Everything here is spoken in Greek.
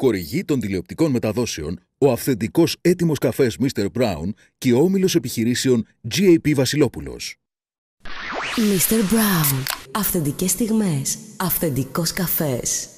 χορηγεί των τηλεοπτικών μεταδόσεων ο αυθεντικός έτοιμος καφές Mr. Brown και ο όμιλος επιχειρήσεων GAP Βασιλόπουλος. Mr. Brown. Αυθεντικές στιγμές. Αυθεντικός καφές.